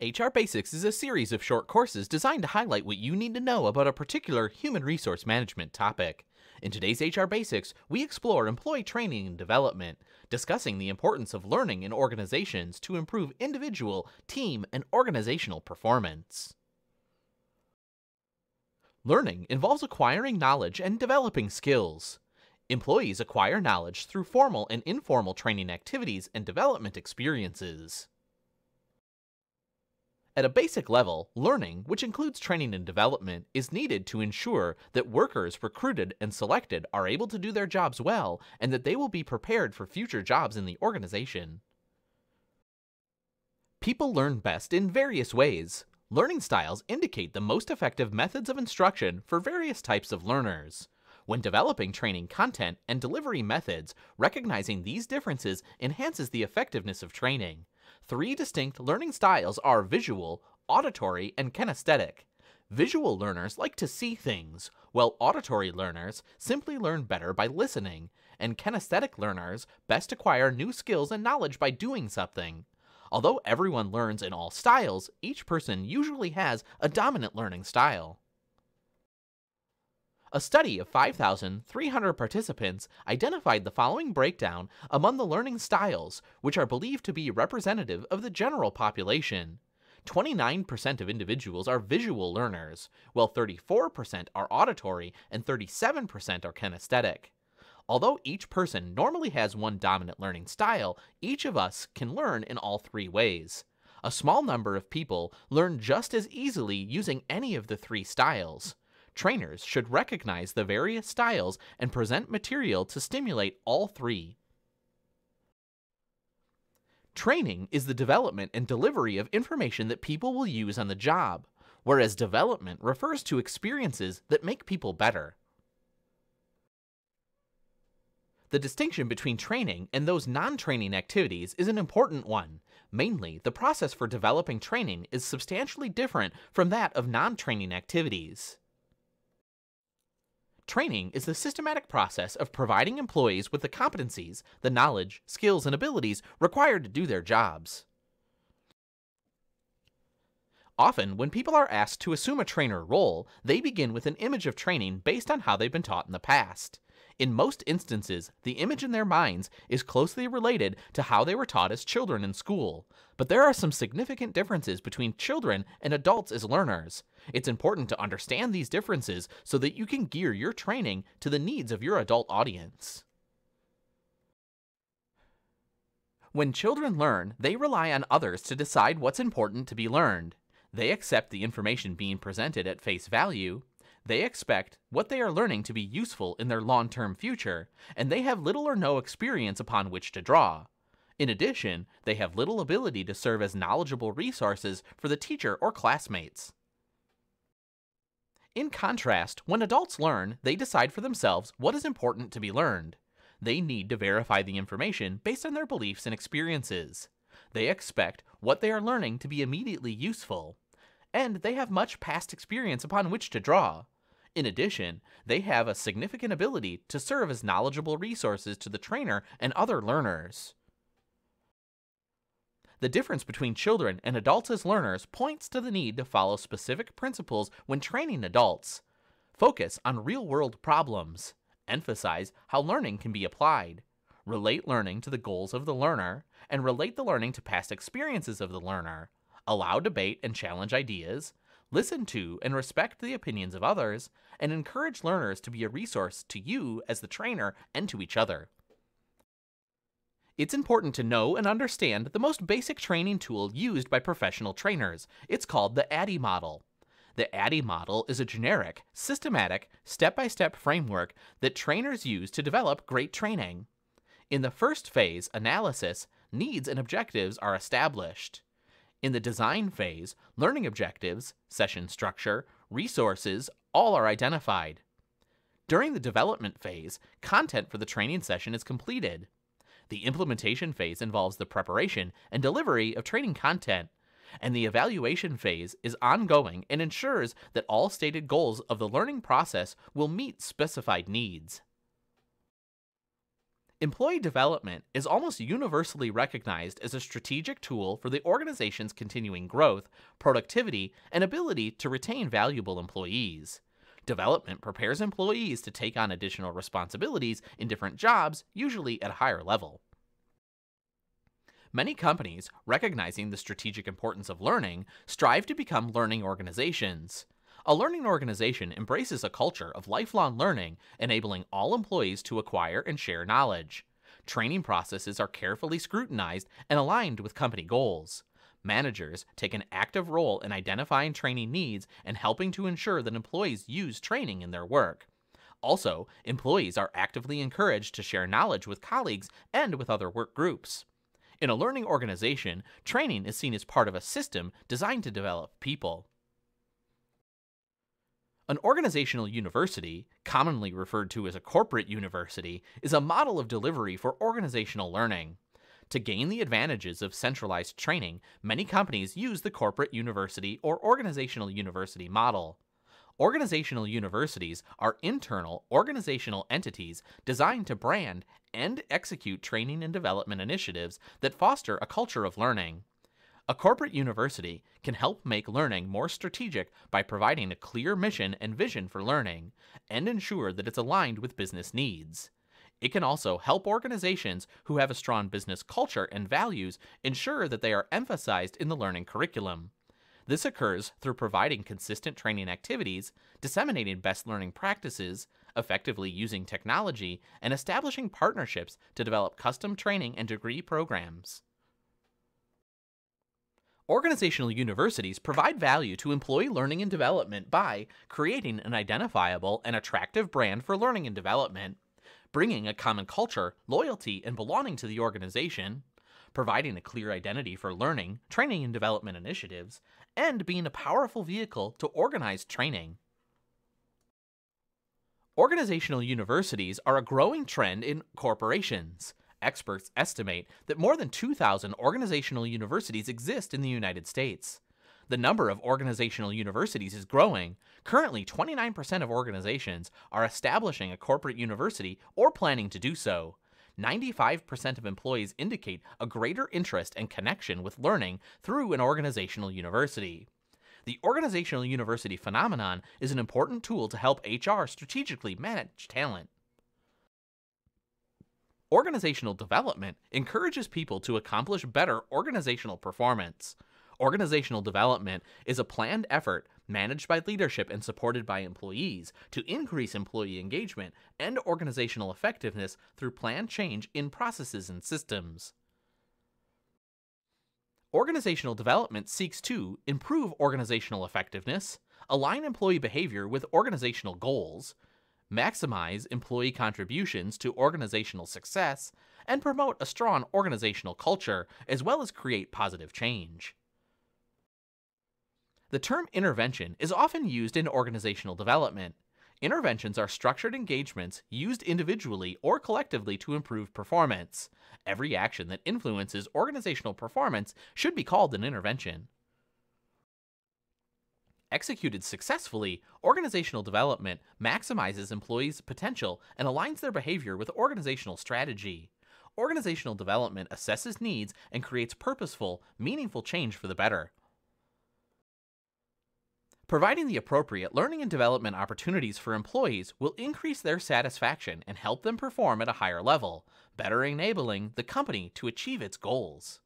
HR Basics is a series of short courses designed to highlight what you need to know about a particular human resource management topic. In today's HR Basics, we explore employee training and development, discussing the importance of learning in organizations to improve individual, team, and organizational performance. Learning involves acquiring knowledge and developing skills. Employees acquire knowledge through formal and informal training activities and development experiences. At a basic level, learning, which includes training and development, is needed to ensure that workers recruited and selected are able to do their jobs well and that they will be prepared for future jobs in the organization. People learn best in various ways. Learning styles indicate the most effective methods of instruction for various types of learners. When developing training content and delivery methods, recognizing these differences enhances the effectiveness of training. 3 distinct learning styles are visual, auditory, and kinesthetic. Visual learners like to see things, while auditory learners simply learn better by listening, and kinesthetic learners best acquire new skills and knowledge by doing something. Although everyone learns in all styles, each person usually has a dominant learning style. A study of 5,300 participants identified the following breakdown among the learning styles, which are believed to be representative of the general population. 29% of individuals are visual learners, while 34% are auditory and 37% are kinesthetic. Although each person normally has one dominant learning style, each of us can learn in all 3 ways. A small number of people learn just as easily using any of the 3 styles. Trainers should recognize the various styles and present material to stimulate all 3. Training is the development and delivery of information that people will use on the job, whereas development refers to experiences that make people better. The distinction between training and those non-training activities is an important one. Mainly, the process for developing training is substantially different from that of non-training activities. Training is the systematic process of providing employees with the competencies, the knowledge, skills, and abilities required to do their jobs. Often, when people are asked to assume a trainer role, they begin with an image of training based on how they've been taught in the past. In most instances, the image in their minds is closely related to how they were taught as children in school, but there are some significant differences between children and adults as learners. It's important to understand these differences so that you can gear your training to the needs of your adult audience. When children learn, they rely on others to decide what's important to be learned. They accept the information being presented at face value. They expect what they are learning to be useful in their long-term future, and they have little or no experience upon which to draw. In addition, they have little ability to serve as knowledgeable resources for the teacher or classmates. In contrast, when adults learn, they decide for themselves what is important to be learned. They need to verify the information based on their beliefs and experiences. They expect what they are learning to be immediately useful, and they have much past experience upon which to draw. In addition, they have a significant ability to serve as knowledgeable resources to the trainer and other learners. The difference between children and adults as learners points to the need to follow specific principles when training adults. Focus on real-world problems. Emphasize how learning can be applied. Relate learning to the goals of the learner, and relate the learning to past experiences of the learner. Allow debate and challenge ideas, listen to and respect the opinions of others, and encourage learners to be a resource to you as the trainer and to each other. It's important to know and understand the most basic training tool used by professional trainers. It's called the ADDIE model. The ADDIE model is a generic, systematic, step-by-step framework that trainers use to develop great training. In the first phase, analysis, needs and objectives are established. In the design phase, learning objectives, session structure, resources, all are identified. During the development phase, content for the training session is completed. The implementation phase involves the preparation and delivery of training content, and the evaluation phase is ongoing and ensures that all stated goals of the learning process will meet specified needs. Employee development is almost universally recognized as a strategic tool for the organization's continuing growth, productivity, and ability to retain valuable employees. Development prepares employees to take on additional responsibilities in different jobs, usually at a higher level. Many companies, recognizing the strategic importance of learning, strive to become learning organizations. A learning organization embraces a culture of lifelong learning, enabling all employees to acquire and share knowledge. Training processes are carefully scrutinized and aligned with company goals. Managers take an active role in identifying training needs and helping to ensure that employees use training in their work. Also, employees are actively encouraged to share knowledge with colleagues and with other work groups. In a learning organization, training is seen as part of a system designed to develop people. An organizational university, commonly referred to as a corporate university, is a model of delivery for organizational learning. To gain the advantages of centralized training, many companies use the corporate university or organizational university model. Organizational universities are internal organizational entities designed to brand and execute training and development initiatives that foster a culture of learning. A corporate university can help make learning more strategic by providing a clear mission and vision for learning, and ensure that it's aligned with business needs. It can also help organizations who have a strong business culture and values ensure that they are emphasized in the learning curriculum. This occurs through providing consistent training activities, disseminating best learning practices, effectively using technology, and establishing partnerships to develop custom training and degree programs. Organizational universities provide value to employee learning and development by creating an identifiable and attractive brand for learning and development, bringing a common culture, loyalty, and belonging to the organization, providing a clear identity for learning, training, and development initiatives, and being a powerful vehicle to organize training. Organizational universities are a growing trend in corporations. Experts estimate that more than 2,000 organizational universities exist in the United States. The number of organizational universities is growing. Currently, 29% of organizations are establishing a corporate university or planning to do so. 95% of employees indicate a greater interest and connection with learning through an organizational university. The organizational university phenomenon is an important tool to help HR strategically manage talent. Organizational development encourages people to accomplish better organizational performance. Organizational development is a planned effort managed by leadership and supported by employees to increase employee engagement and organizational effectiveness through planned change in processes and systems. Organizational development seeks to improve organizational effectiveness, align employee behavior with organizational goals, maximize employee contributions to organizational success, and promote a strong organizational culture, as well as create positive change. The term intervention is often used in organizational development. Interventions are structured engagements used individually or collectively to improve performance. Every action that influences organizational performance should be called an intervention. Executed successfully, organizational development maximizes employees' potential and aligns their behavior with organizational strategy. Organizational development assesses needs and creates purposeful, meaningful change for the better. Providing the appropriate learning and development opportunities for employees will increase their satisfaction and help them perform at a higher level, better enabling the company to achieve its goals.